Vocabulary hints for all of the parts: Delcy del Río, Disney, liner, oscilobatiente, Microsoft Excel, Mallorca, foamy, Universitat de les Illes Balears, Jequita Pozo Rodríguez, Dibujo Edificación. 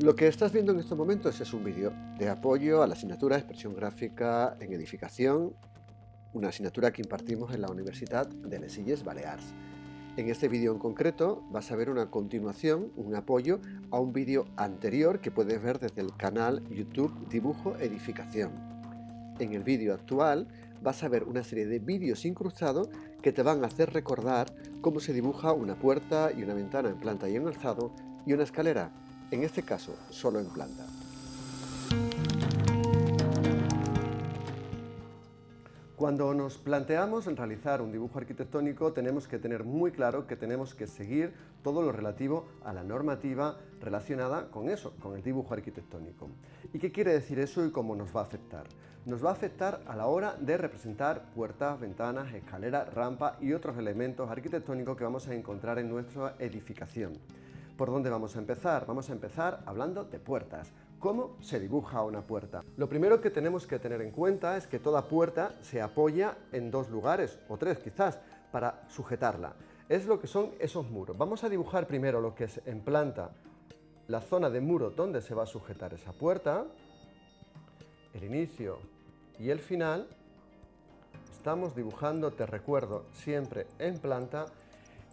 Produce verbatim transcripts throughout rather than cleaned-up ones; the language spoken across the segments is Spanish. Lo que estás viendo en estos momentos es un vídeo de apoyo a la asignatura de Expresión Gráfica en Edificación, una asignatura que impartimos en la Universitat de les Illes Balears. En este vídeo en concreto vas a ver una continuación, un apoyo a un vídeo anterior que puedes ver desde el canal YouTube Dibujo Edificación. En el vídeo actual vas a ver una serie de vídeos incrustados que te van a hacer recordar cómo se dibuja una puerta y una ventana en planta y en alzado y una escalera. En este caso, solo en planta. Cuando nos planteamos en realizar un dibujo arquitectónico, tenemos que tener muy claro que tenemos que seguir todo lo relativo a la normativa relacionada con eso, con el dibujo arquitectónico. ¿Y qué quiere decir eso y cómo nos va a afectar? Nos va a afectar a la hora de representar puertas, ventanas, escaleras, rampas y otros elementos arquitectónicos que vamos a encontrar en nuestra edificación. ¿Por dónde vamos a empezar? Vamos a empezar hablando de puertas. ¿Cómo se dibuja una puerta? Lo primero que tenemos que tener en cuenta es que toda puerta se apoya en dos lugares, o tres quizás, para sujetarla. Es lo que son esos muros. Vamos a dibujar primero lo que es en planta, la zona de muro donde se va a sujetar esa puerta, el inicio y el final. Estamos dibujando, te recuerdo, siempre en planta.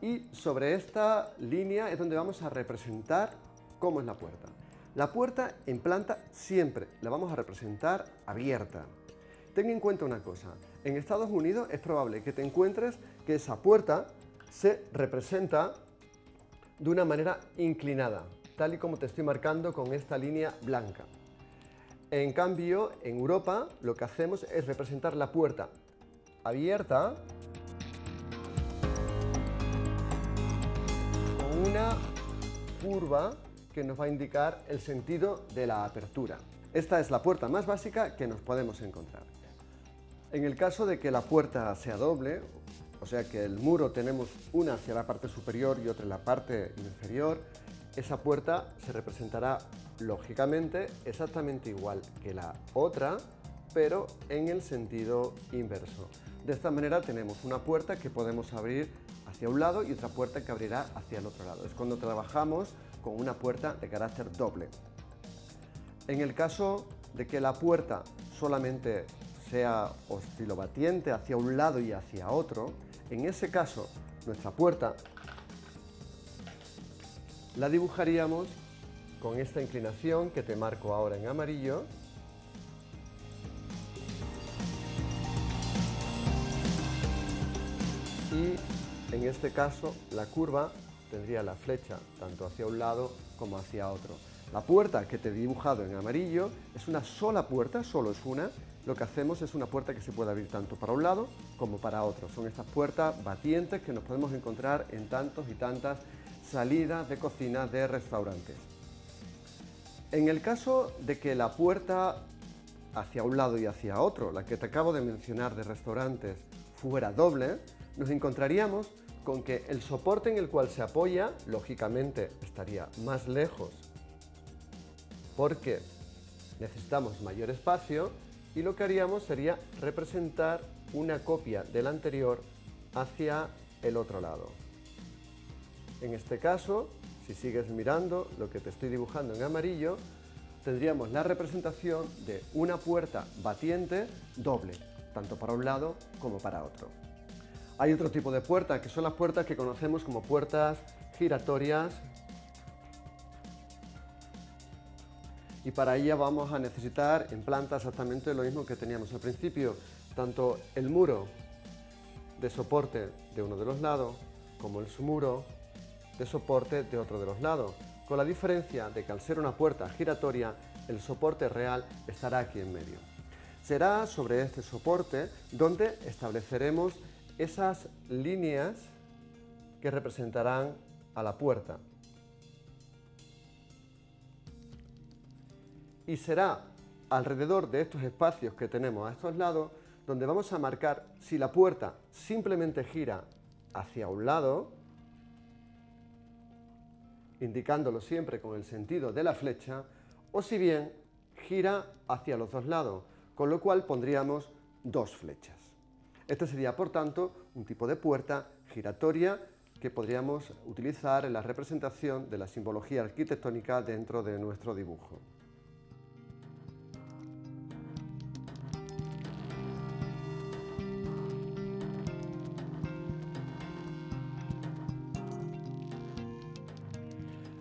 Y sobre esta línea es donde vamos a representar cómo es la puerta. La puerta en planta siempre la vamos a representar abierta. Ten en cuenta una cosa, en Estados Unidos es probable que te encuentres que esa puerta se representa de una manera inclinada, tal y como te estoy marcando con esta línea blanca. En cambio, en Europa lo que hacemos es representar la puerta abierta una curva que nos va a indicar el sentido de la apertura. Esta es la puerta más básica que nos podemos encontrar. En el caso de que la puerta sea doble, o sea que el muro tenemos una hacia la parte superior y otra en la parte inferior, esa puerta se representará lógicamente exactamente igual que la otra, pero en el sentido inverso. De esta manera tenemos una puerta que podemos abrir hacia un lado y otra puerta que abrirá hacia el otro lado. Es cuando trabajamos con una puerta de carácter doble. En el caso de que la puerta solamente sea oscilobatiente hacia un lado y hacia otro, en ese caso nuestra puerta la dibujaríamos con esta inclinación que te marco ahora en amarillo. Y en este caso, la curva tendría la flecha tanto hacia un lado como hacia otro. La puerta que te he dibujado en amarillo es una sola puerta, solo es una. Lo que hacemos es una puerta que se puede abrir tanto para un lado como para otro. Son estas puertas batientes que nos podemos encontrar en tantos y tantas salidas de cocinas de restaurantes. En el caso de que la puerta hacia un lado y hacia otro, la que te acabo de mencionar de restaurantes, fuera doble, nos encontraríamos con que el soporte en el cual se apoya, lógicamente, estaría más lejos porque necesitamos mayor espacio y lo que haríamos sería representar una copia del anterior hacia el otro lado. En este caso, si sigues mirando lo que te estoy dibujando en amarillo, tendríamos la representación de una puerta batiente doble, tanto para un lado como para otro. Hay otro tipo de puertas, que son las puertas que conocemos como puertas giratorias. Y para ellas vamos a necesitar en planta exactamente lo mismo que teníamos al principio. Tanto el muro de soporte de uno de los lados, como el muro de soporte de otro de los lados. Con la diferencia de que al ser una puerta giratoria, el soporte real estará aquí en medio. Será sobre este soporte donde estableceremos esas líneas que representarán a la puerta. Y será alrededor de estos espacios que tenemos a estos lados donde vamos a marcar si la puerta simplemente gira hacia un lado, indicándolo siempre con el sentido de la flecha, o si bien gira hacia los dos lados, con lo cual pondríamos dos flechas. Este sería, por tanto, un tipo de puerta giratoria que podríamos utilizar en la representación de la simbología arquitectónica dentro de nuestro dibujo.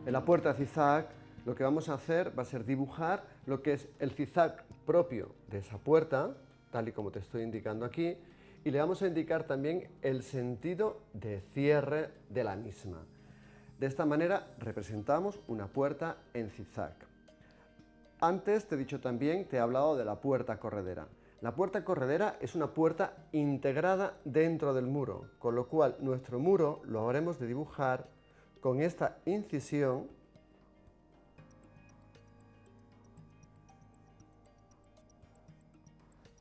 En la puerta zigzag lo que vamos a hacer va a ser dibujar lo que es el zigzag propio de esa puerta, tal y como te estoy indicando aquí, y le vamos a indicar también el sentido de cierre de la misma. De esta manera representamos una puerta en zigzag. Antes te he dicho también, te he hablado de la puerta corredera. La puerta corredera es una puerta integrada dentro del muro, con lo cual nuestro muro lo habremos de dibujar con esta incisión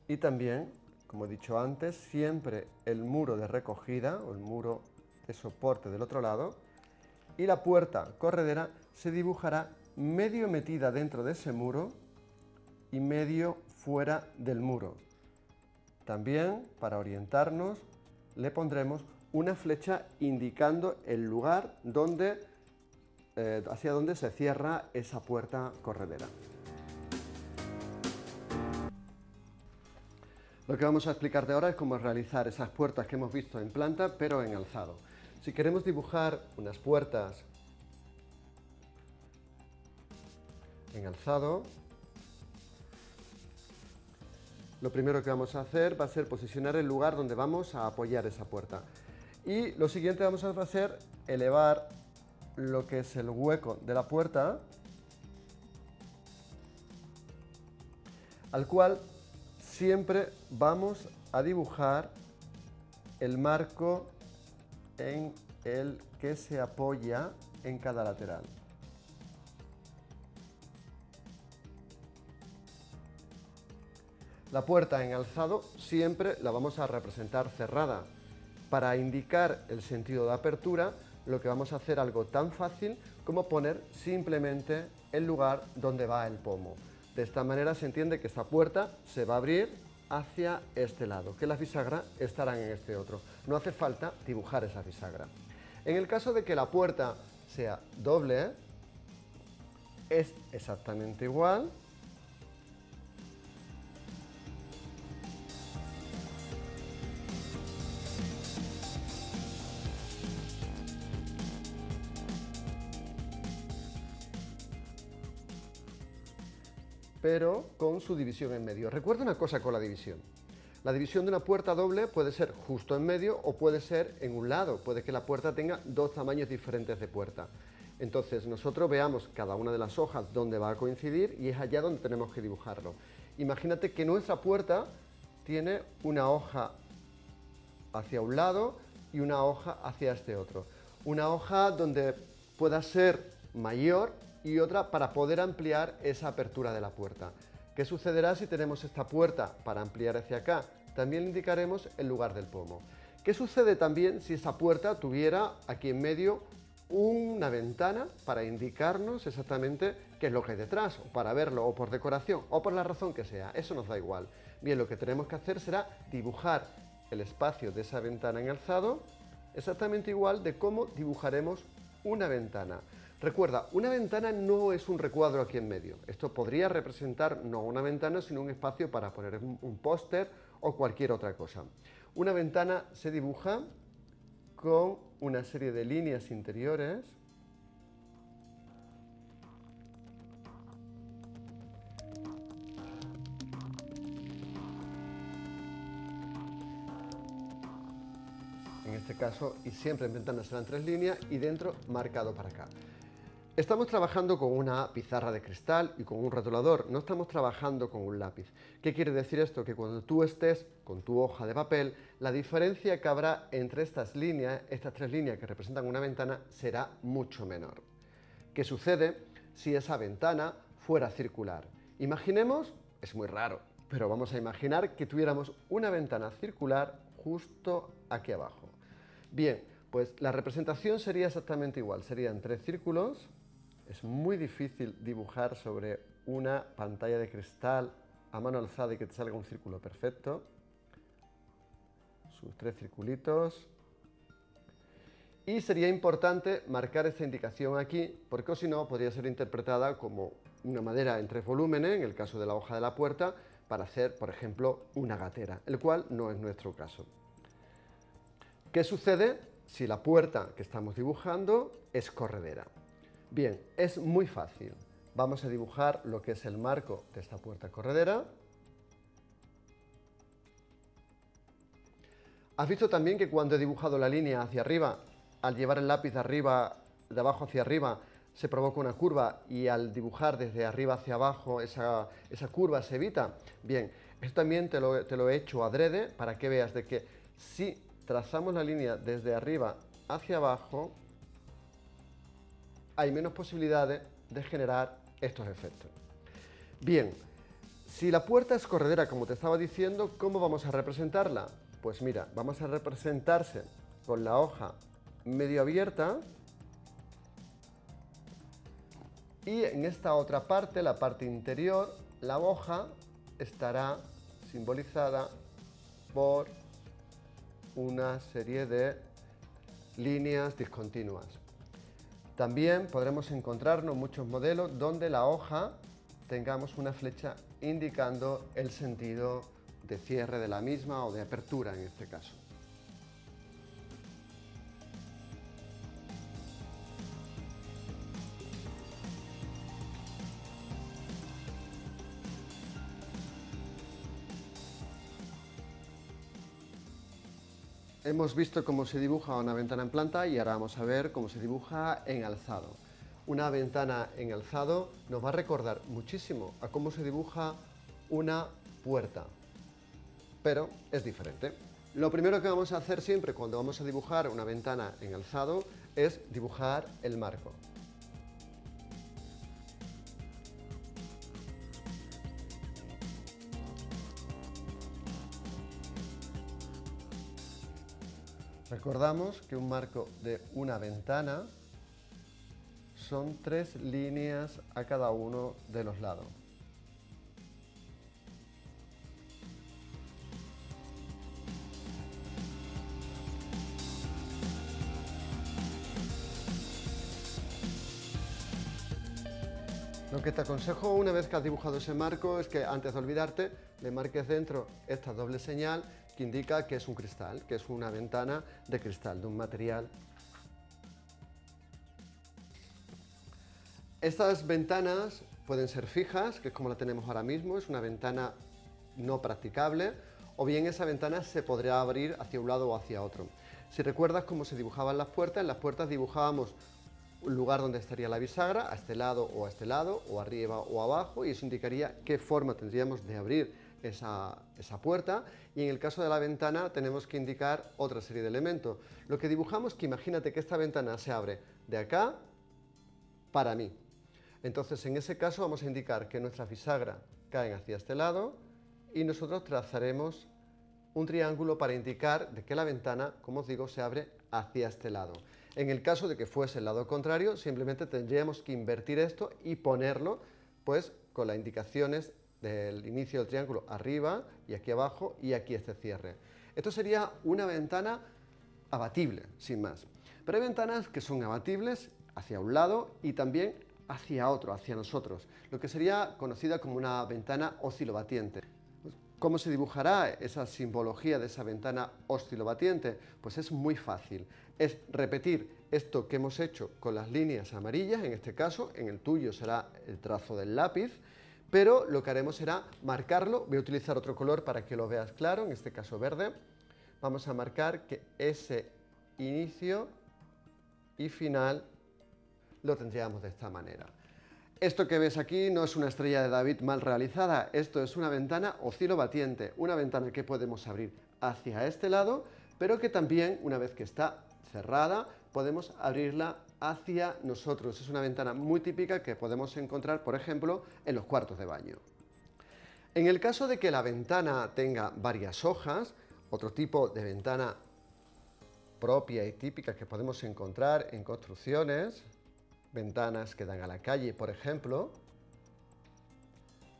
y también, como he dicho antes, siempre el muro de recogida o el muro de soporte del otro lado, y la puerta corredera se dibujará medio metida dentro de ese muro y medio fuera del muro. También, para orientarnos, le pondremos una flecha indicando el lugar donde, eh, hacia donde se cierra esa puerta corredera. Lo que vamos a explicarte ahora es cómo realizar esas puertas que hemos visto en planta, pero en alzado. Si queremos dibujar unas puertas en alzado, lo primero que vamos a hacer va a ser posicionar el lugar donde vamos a apoyar esa puerta. Y lo siguiente que vamos a hacer es elevar lo que es el hueco de la puerta, al cual siempre vamos a dibujar el marco en el que se apoya en cada lateral. La puerta en alzado siempre la vamos a representar cerrada. Para indicar el sentido de apertura, lo que vamos a hacer es algo tan fácil como poner simplemente el lugar donde va el pomo. De esta manera se entiende que esta puerta se va a abrir hacia este lado, que las bisagras estarán en este otro. No hace falta dibujar esa bisagra. En el caso de que la puerta sea doble, es exactamente igual. Pero con su división en medio. Recuerda una cosa con la división. La división de una puerta doble puede ser justo en medio o puede ser en un lado. Puede que la puerta tenga dos tamaños diferentes de puerta. Entonces nosotros veamos cada una de las hojas donde va a coincidir y es allá donde tenemos que dibujarlo. Imagínate que nuestra puerta tiene una hoja hacia un lado y una hoja hacia este otro. Una hoja donde pueda ser mayor y otra para poder ampliar esa apertura de la puerta. ¿Qué sucederá si tenemos esta puerta para ampliar hacia acá? También indicaremos el lugar del pomo. ¿Qué sucede también si esa puerta tuviera aquí en medio una ventana para indicarnos exactamente qué es lo que hay detrás, o para verlo, o por decoración, o por la razón que sea? Eso nos da igual. Bien, lo que tenemos que hacer será dibujar el espacio de esa ventana en alzado exactamente igual de cómo dibujaremos una ventana. Recuerda, una ventana no es un recuadro aquí en medio. Esto podría representar no una ventana, sino un espacio para poner un póster o cualquier otra cosa. Una ventana se dibuja con una serie de líneas interiores en este caso, y siempre en ventanas serán tres líneas, y dentro marcado para acá. Estamos trabajando con una pizarra de cristal y con un rotulador, no estamos trabajando con un lápiz. ¿Qué quiere decir esto? Que cuando tú estés con tu hoja de papel, la diferencia que habrá entre estas líneas, estas tres líneas que representan una ventana, será mucho menor. ¿Qué sucede si esa ventana fuera circular? Imaginemos, es muy raro, pero vamos a imaginar que tuviéramos una ventana circular justo aquí abajo. Bien, pues la representación sería exactamente igual, serían tres círculos. Es muy difícil dibujar sobre una pantalla de cristal a mano alzada y que te salga un círculo perfecto. Sus tres circulitos. Y sería importante marcar esta indicación aquí, porque o si no podría ser interpretada como una madera en tres volúmenes, en el caso de la hoja de la puerta, para hacer, por ejemplo, una gatera, el cual no es nuestro caso. ¿Qué sucede si la puerta que estamos dibujando es corredera? Bien, es muy fácil. Vamos a dibujar lo que es el marco de esta puerta corredera. Has visto también que cuando he dibujado la línea hacia arriba, al llevar el lápiz de arriba, de abajo hacia arriba, se provoca una curva y al dibujar desde arriba hacia abajo esa, esa curva se evita. Bien, esto también te lo, te lo he hecho adrede para que veas de que si trazamos la línea desde arriba hacia abajo, hay menos posibilidades de generar estos efectos. Bien, si la puerta es corredera, como te estaba diciendo, ¿cómo vamos a representarla? Pues mira, vamos a representarse con la hoja medio abierta y en esta otra parte, la parte interior, la hoja estará simbolizada por una serie de líneas discontinuas. También podremos encontrarnos muchos modelos donde la hoja tengamos una flecha indicando el sentido de cierre de la misma o de apertura en este caso. Hemos visto cómo se dibuja una ventana en planta y ahora vamos a ver cómo se dibuja en alzado. Una ventana en alzado nos va a recordar muchísimo a cómo se dibuja una puerta, pero es diferente. Lo primero que vamos a hacer siempre cuando vamos a dibujar una ventana en alzado es dibujar el marco. Recordamos que un marco de una ventana son tres líneas a cada uno de los lados. Lo que te aconsejo una vez que has dibujado ese marco es que antes de olvidarte le marques dentro esta doble señal que indica que es un cristal, que es una ventana de cristal, de un material. Estas ventanas pueden ser fijas, que es como la tenemos ahora mismo, es una ventana no practicable, o bien esa ventana se podrá abrir hacia un lado o hacia otro. Si recuerdas cómo se dibujaban las puertas, en las puertas dibujábamos un lugar donde estaría la bisagra, a este lado o a este lado, o arriba o abajo, y eso indicaría qué forma tendríamos de abrir esa, esa puerta, y en el caso de la ventana tenemos que indicar otra serie de elementos. Lo que dibujamos, que imagínate que esta ventana se abre de acá para mí. Entonces, en ese caso vamos a indicar que nuestras bisagras caen hacia este lado y nosotros trazaremos un triángulo para indicar de que la ventana, como os digo, se abre hacia este lado. En el caso de que fuese el lado contrario, simplemente tendríamos que invertir esto y ponerlo, pues, con las indicaciones del inicio del triángulo arriba y aquí abajo y aquí este cierre. Esto sería una ventana abatible, sin más. Pero hay ventanas que son abatibles hacia un lado y también hacia otro, hacia nosotros, lo que sería conocida como una ventana oscilobatiente. ¿Cómo se dibujará esa simbología de esa ventana oscilobatiente? Pues es muy fácil. Es repetir esto que hemos hecho con las líneas amarillas, en este caso, en el tuyo será el trazo del lápiz, pero lo que haremos será marcarlo. Voy a utilizar otro color para que lo veas claro, en este caso verde. Vamos a marcar que ese inicio y final lo tendríamos de esta manera. Esto que ves aquí no es una estrella de David mal realizada, esto es una ventana oscilobatiente, una ventana que podemos abrir hacia este lado, pero que también, una vez que está cerrada, podemos abrirla hacia nosotros. Es una ventana muy típica que podemos encontrar, por ejemplo, en los cuartos de baño. En el caso de que la ventana tenga varias hojas, otro tipo de ventana propia y típica que podemos encontrar en construcciones, ventanas que dan a la calle, por ejemplo,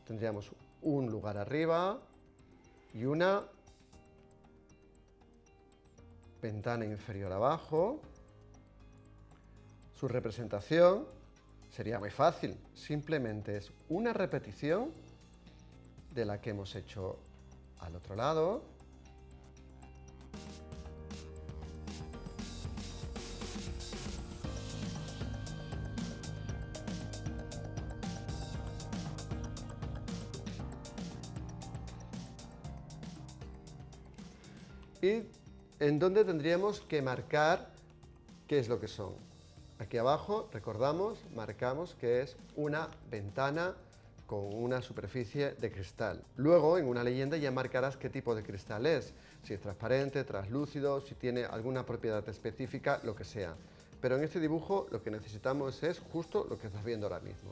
tendríamos un lugar arriba y una ventana inferior abajo Su representación sería muy fácil, simplemente es una repetición de la que hemos hecho al otro lado. Y en donde tendríamos que marcar qué es lo que son. Aquí abajo recordamos, marcamos que es una ventana con una superficie de cristal. Luego en una leyenda ya marcarás qué tipo de cristal es, si es transparente, translúcido, si tiene alguna propiedad específica, lo que sea. Pero en este dibujo lo que necesitamos es justo lo que estás viendo ahora mismo.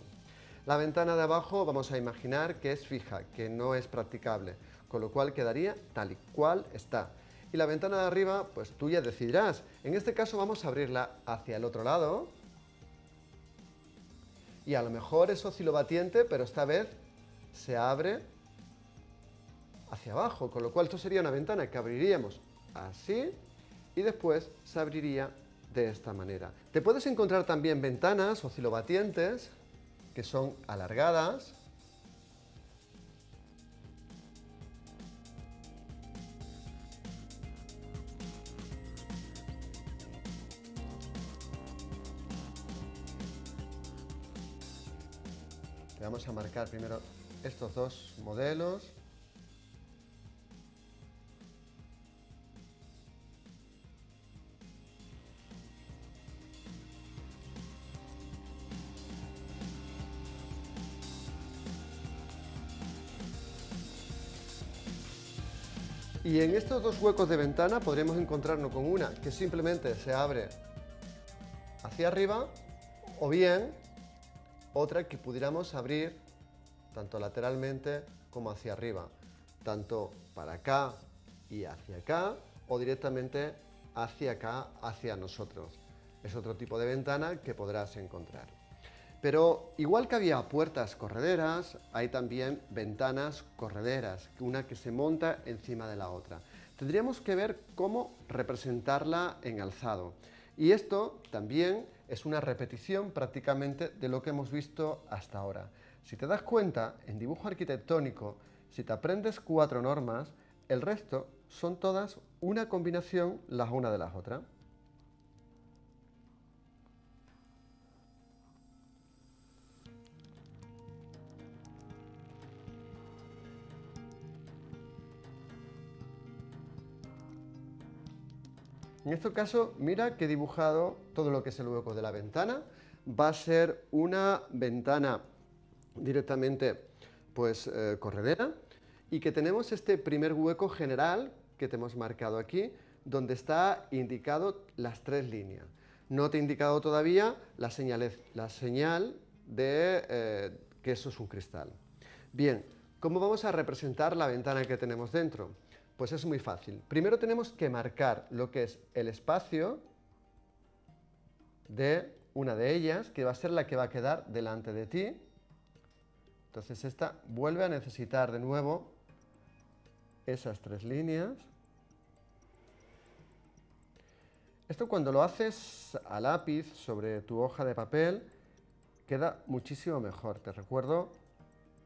La ventana de abajo vamos a imaginar que es fija, que no es practicable, con lo cual quedaría tal y cual está. Y la ventana de arriba, pues tú ya decidirás. En este caso vamos a abrirla hacia el otro lado. Y a lo mejor es oscilobatiente, pero esta vez se abre hacia abajo. Con lo cual esto sería una ventana que abriríamos así y después se abriría de esta manera. Te puedes encontrar también ventanas oscilobatientes que son alargadas. Vamos a marcar primero estos dos modelos. Y en estos dos huecos de ventana podremos encontrarnos con una que simplemente se abre hacia arriba o bien otra que pudiéramos abrir tanto lateralmente como hacia arriba, tanto para acá y hacia acá o directamente hacia acá, hacia nosotros. Es otro tipo de ventana que podrás encontrar. Pero igual que había puertas correderas, hay también ventanas correderas, una que se monta encima de la otra. Tendríamos que ver cómo representarla en alzado. Y esto también es una repetición prácticamente de lo que hemos visto hasta ahora. Si te das cuenta, en dibujo arquitectónico, si te aprendes cuatro normas, el resto son todas una combinación las una de las otras. En este caso, mira que he dibujado todo lo que es el hueco de la ventana. Va a ser una ventana directamente pues, eh, corredera y que tenemos este primer hueco general que te hemos marcado aquí, donde está indicado las tres líneas. No te he indicado todavía la señal, la señal de eh, que eso es un cristal. Bien, ¿cómo vamos a representar la ventana que tenemos dentro? Pues es muy fácil. Primero tenemos que marcar lo que es el espacio de una de ellas, que va a ser la que va a quedar delante de ti. Entonces esta vuelve a necesitar de nuevo esas tres líneas. Esto cuando lo haces a lápiz sobre tu hoja de papel queda muchísimo mejor. Te recuerdo,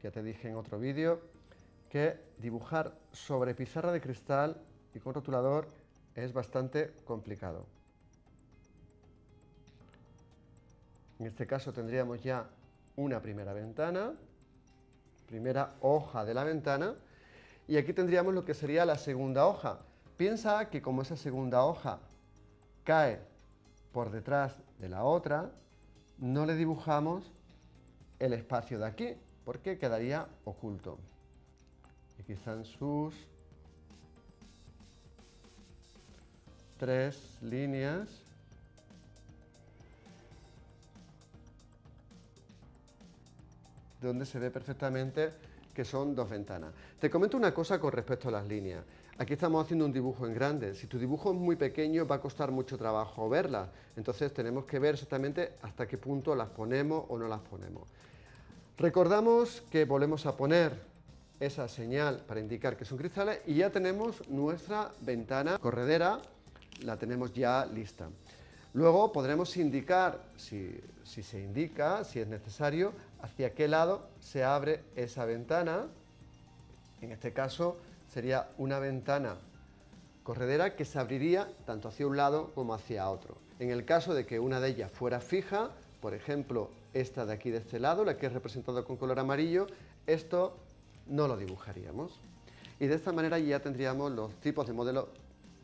ya te dije en otro vídeo, que dibujar sobre pizarra de cristal y con rotulador es bastante complicado. En este caso tendríamos ya una primera ventana, primera hoja de la ventana, y aquí tendríamos lo que sería la segunda hoja. Piensa que como esa segunda hoja cae por detrás de la otra, no le dibujamos el espacio de aquí, porque quedaría oculto. Aquí están sus tres líneas. Donde se ve perfectamente que son dos ventanas. Te comento una cosa con respecto a las líneas. Aquí estamos haciendo un dibujo en grande. Si tu dibujo es muy pequeño va a costar mucho trabajo verlas. Entonces tenemos que ver exactamente hasta qué punto las ponemos o no las ponemos. Recordamos que volvemos a poner esa señal para indicar que son cristales y ya tenemos nuestra ventana corredera, la tenemos ya lista. Luego podremos indicar, si, si se indica, si es necesario, hacia qué lado se abre esa ventana. En este caso sería una ventana corredera que se abriría tanto hacia un lado como hacia otro. En el caso de que una de ellas fuera fija, por ejemplo, esta de aquí de este lado, la que es representada con color amarillo, esto no lo dibujaríamos. Y de esta manera ya tendríamos los tipos de modelo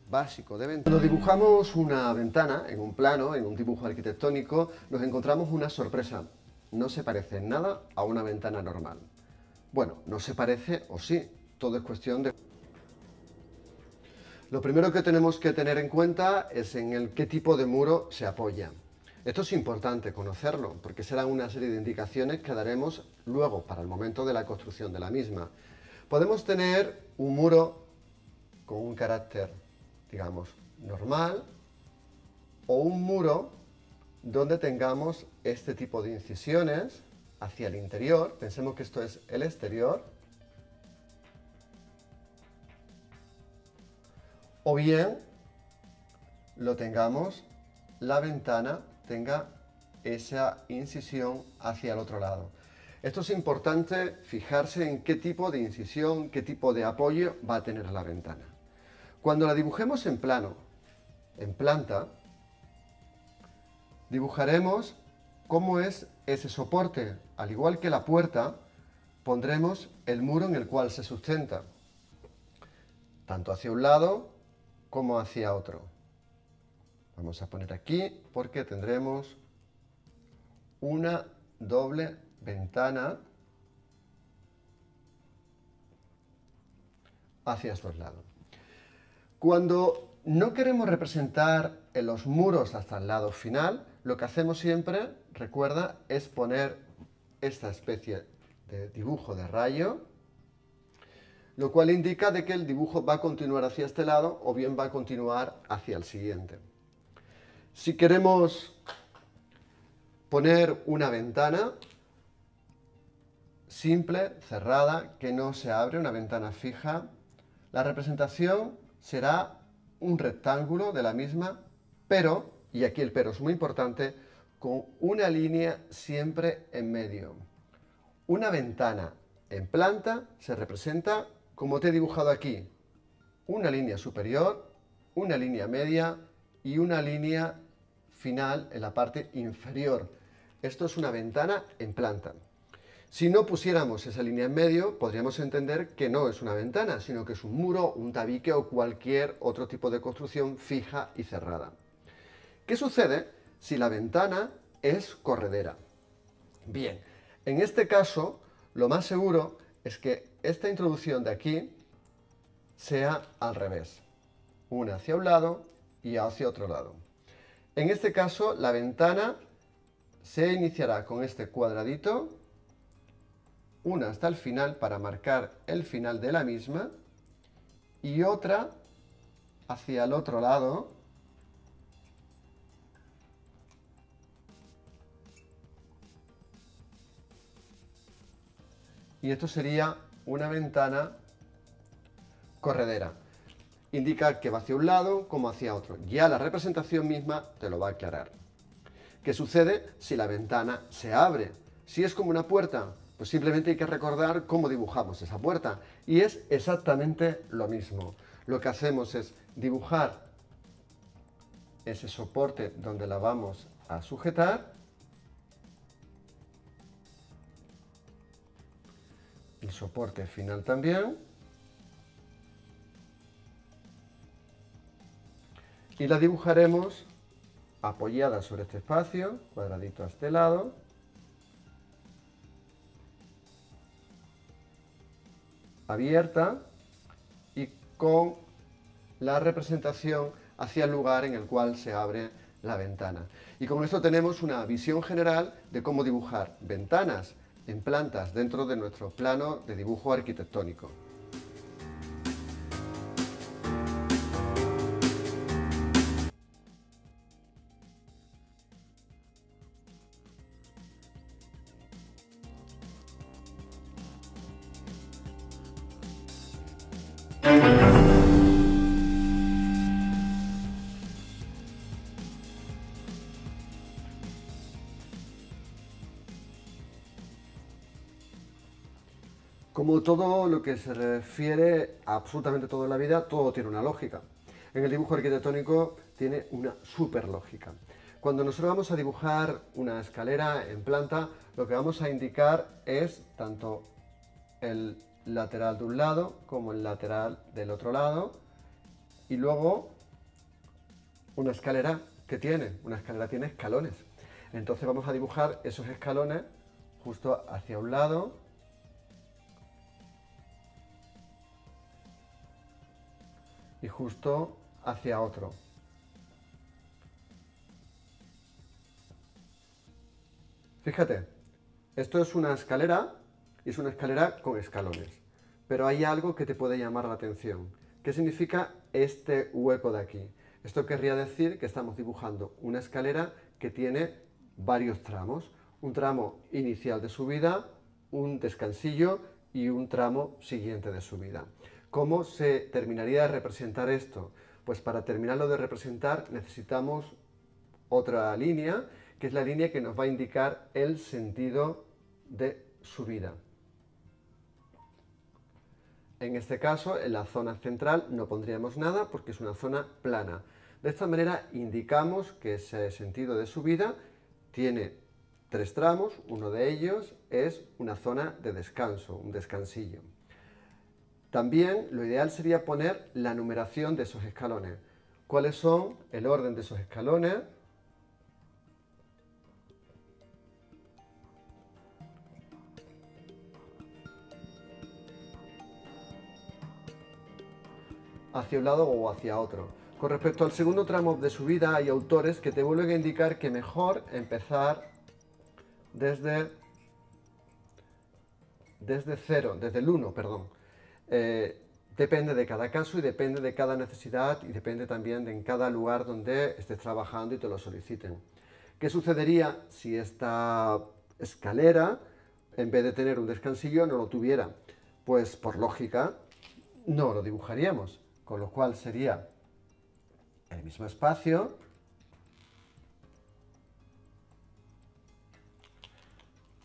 básico de ventana. Cuando dibujamos una ventana en un plano, en un dibujo arquitectónico, nos encontramos una sorpresa. No se parece en nada a una ventana normal. Bueno, no se parece o sí, todo es cuestión de... Lo primero que tenemos que tener en cuenta es en el qué tipo de muro se apoya. Esto es importante conocerlo, porque serán una serie de indicaciones que daremos luego para el momento de la construcción de la misma. Podemos tener un muro con un carácter, digamos, normal, o un muro donde tengamos este tipo de incisiones hacia el interior. Pensemos que esto es el exterior. O bien lo tengamos, la ventana tenga esa incisión hacia el otro lado. Esto es importante, fijarse en qué tipo de incisión, qué tipo de apoyo va a tener la ventana. Cuando la dibujemos en plano, en planta, dibujaremos cómo es ese soporte. Al igual que la puerta, pondremos el muro en el cual se sustenta, tanto hacia un lado como hacia otro. Vamos a poner aquí porque tendremos una doble ventana hacia estos lados. Cuando no queremos representar en los muros hasta el lado final, lo que hacemos siempre, recuerda, es poner esta especie de dibujo de rayo, lo cual indica de que el dibujo va a continuar hacia este lado o bien va a continuar hacia el siguiente. Si queremos poner una ventana simple, cerrada, que no se abre, una ventana fija, la representación será un rectángulo de la misma, pero, y aquí el pero es muy importante, con una línea siempre en medio. Una ventana en planta se representa como te he dibujado aquí, una línea superior, una línea media y una línea final en la parte inferior. Esto es una ventana en planta. Si no pusiéramos esa línea en medio, podríamos entender que no es una ventana, sino que es un muro, un tabique o cualquier otro tipo de construcción fija y cerrada. ¿Qué sucede si la ventana es corredera? Bien, en este caso, lo más seguro es que esta introducción de aquí sea al revés, una hacia un lado y hacia otro lado. En este caso, la ventana se iniciará con este cuadradito, una hasta el final para marcar el final de la misma y otra hacia el otro lado y esto sería una ventana corredera. Indica que va hacia un lado como hacia otro. Ya la representación misma te lo va a aclarar. ¿Qué sucede si la ventana se abre? Si es como una puerta, pues simplemente hay que recordar cómo dibujamos esa puerta y es exactamente lo mismo. Lo que hacemos es dibujar ese soporte donde la vamos a sujetar, el soporte final también, y la dibujaremos apoyada sobre este espacio, cuadradito a este lado, abierta y con la representación hacia el lugar en el cual se abre la ventana. Y con esto tenemos una visión general de cómo dibujar ventanas en plantas dentro de nuestro plano de dibujo arquitectónico. Como todo lo que se refiere a absolutamente todo en la vida, todo tiene una lógica. En el dibujo arquitectónico tiene una super lógica. Cuando nosotros vamos a dibujar una escalera en planta, lo que vamos a indicar es tanto el lateral de un lado como el lateral del otro lado, y luego una escalera que tiene, una escalera tiene escalones. Entonces vamos a dibujar esos escalones justo hacia un lado y justo hacia otro. Fíjate, esto es una escalera, y es una escalera con escalones, pero hay algo que te puede llamar la atención. ¿Qué significa este hueco de aquí? Esto querría decir que estamos dibujando una escalera que tiene varios tramos, un tramo inicial de subida, un descansillo y un tramo siguiente de subida. ¿Cómo se terminaría de representar esto? Pues para terminarlo de representar necesitamos otra línea, que es la línea que nos va a indicar el sentido de subida. En este caso, en la zona central no pondríamos nada porque es una zona plana. De esta manera indicamos que ese sentido de subida tiene tres tramos, uno de ellos es una zona de descanso, un descansillo. También lo ideal sería poner la numeración de esos escalones. ¿Cuáles son el orden de esos escalones? Hacia un lado o hacia otro. Con respecto al segundo tramo de subida, hay autores que te vuelven a indicar que mejor empezar desde, desde cero, desde el uno, perdón. Eh, depende de cada caso y depende de cada necesidad y depende también de en cada lugar donde estés trabajando y te lo soliciten. ¿Qué sucedería si esta escalera, en vez de tener un descansillo, no lo tuviera? Pues por lógica, no lo dibujaríamos. Con lo cual sería el mismo espacio,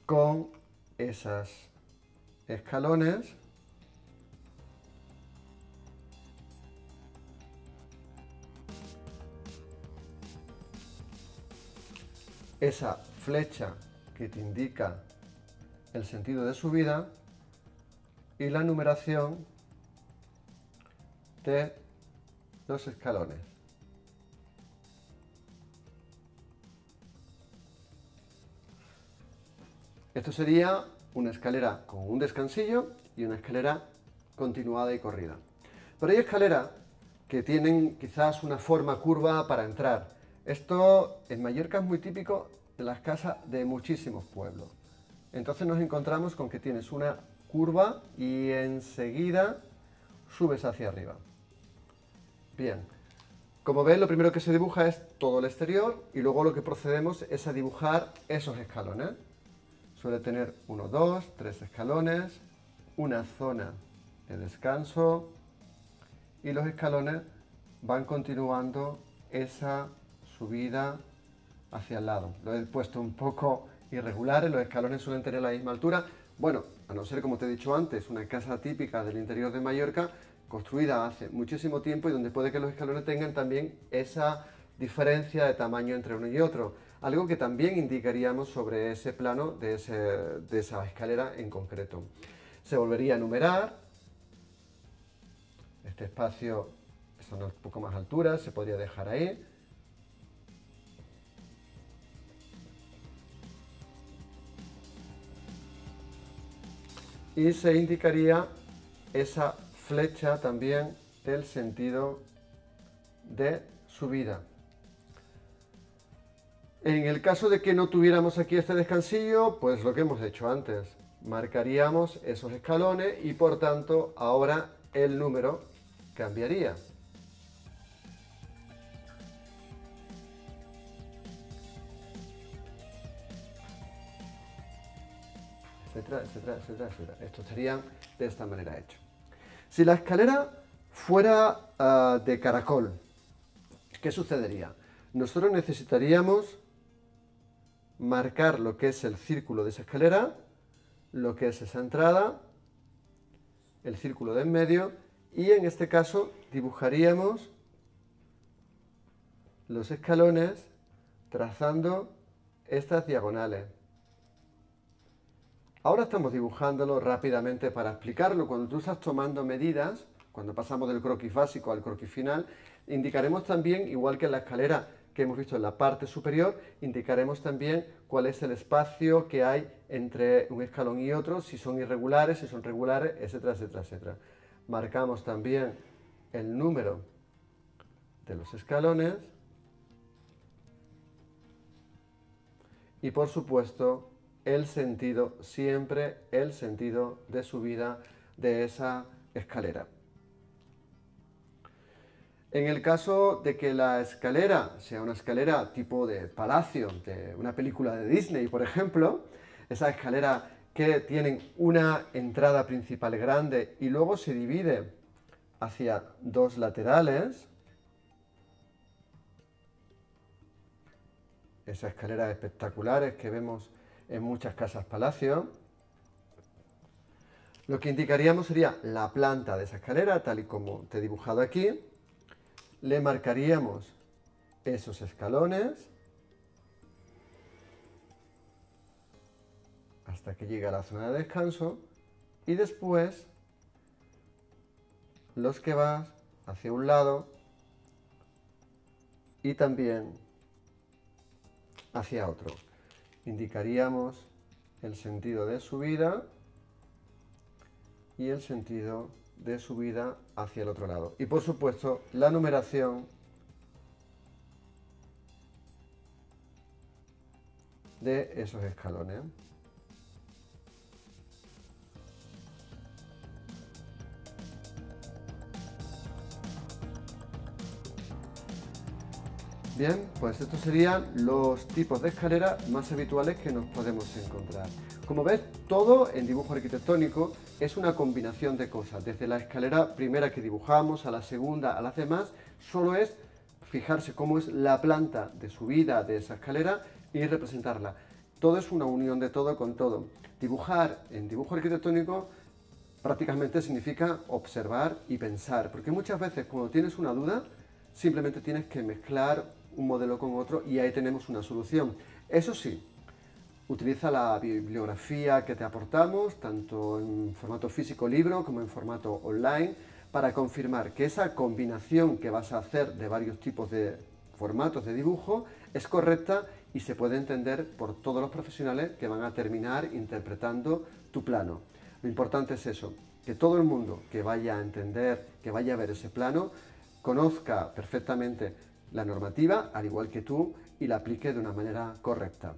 con esos escalones, esa flecha que te indica el sentido de subida y la numeración de los escalones. Esto sería una escalera con un descansillo y una escalera continuada y corrida. Pero hay escaleras que tienen quizás una forma curva para entrar. Esto en Mallorca es muy típico de las casas de muchísimos pueblos. Entonces nos encontramos con que tienes una curva y enseguida subes hacia arriba. Bien, como ves, lo primero que se dibuja es todo el exterior y luego lo que procedemos es a dibujar esos escalones. Suele tener uno, dos, tres escalones, una zona de descanso y los escalones van continuando esa subida hacia el lado. Lo he puesto un poco irregular, los escalones suelen tener la misma altura. Bueno, a no ser, como te he dicho antes, una casa típica del interior de Mallorca, construida hace muchísimo tiempo y donde puede que los escalones tengan también esa diferencia de tamaño entre uno y otro, algo que también indicaríamos sobre ese plano de, ese, de esa escalera en concreto. Se volvería a numerar, este espacio es un poco más altura, se podría dejar ahí, y se indicaría esa flecha también del sentido de subida. En el caso de que no tuviéramos aquí este descansillo, pues lo que hemos hecho antes, marcaríamos esos escalones y por tanto ahora el número cambiaría. Etcétera, etcétera, etcétera, etcétera. Esto estaría de esta manera hecho. Si la escalera fuera uh, de caracol, ¿qué sucedería? Nosotros necesitaríamos marcar lo que es el círculo de esa escalera, lo que es esa entrada el círculo de en medio y en este caso dibujaríamos los escalones trazando estas diagonales. Ahora estamos dibujándolo rápidamente para explicarlo. Cuando tú estás tomando medidas, cuando pasamos del croquis básico al croquis final, indicaremos también, igual que en la escalera que hemos visto en la parte superior, indicaremos también cuál es el espacio que hay entre un escalón y otro, si son irregulares, si son regulares, etcétera, etcétera, etcétera. Marcamos también el número de los escalones y, por supuesto, el sentido, siempre el sentido de subida de esa escalera. En el caso de que la escalera sea una escalera tipo de palacio, de una película de Disney, por ejemplo, esa escalera que tienen una entrada principal grande y luego se divide hacia dos laterales, esas escaleras espectaculares que vemos en muchas casas palacio, lo que indicaríamos sería la planta de esa escalera, tal y como te he dibujado aquí. Le marcaríamos esos escalones hasta que llegue a la zona de descanso y después los que vas hacia un lado y también hacia otro. Indicaríamos el sentido de subida y el sentido de subida hacia el otro lado. Y por supuesto, la numeración de esos escalones. Bien, pues estos serían los tipos de escaleras más habituales que nos podemos encontrar. Como ves, todo en dibujo arquitectónico es una combinación de cosas. Desde la escalera primera que dibujamos, a la segunda, a las demás, solo es fijarse cómo es la planta de subida de esa escalera y representarla. Todo es una unión de todo con todo. Dibujar en dibujo arquitectónico prácticamente significa observar y pensar, porque muchas veces cuando tienes una duda, simplemente tienes que mezclar un modelo con otro y ahí tenemos una solución. Eso sí, utiliza la bibliografía que te aportamos, tanto en formato físico libro como en formato online, para confirmar que esa combinación que vas a hacer de varios tipos de formatos de dibujo es correcta y se puede entender por todos los profesionales que van a terminar interpretando tu plano. Lo importante es eso, que todo el mundo que vaya a entender, que vaya a ver ese plano, conozca perfectamente la normativa, al igual que tú, y la aplique de una manera correcta.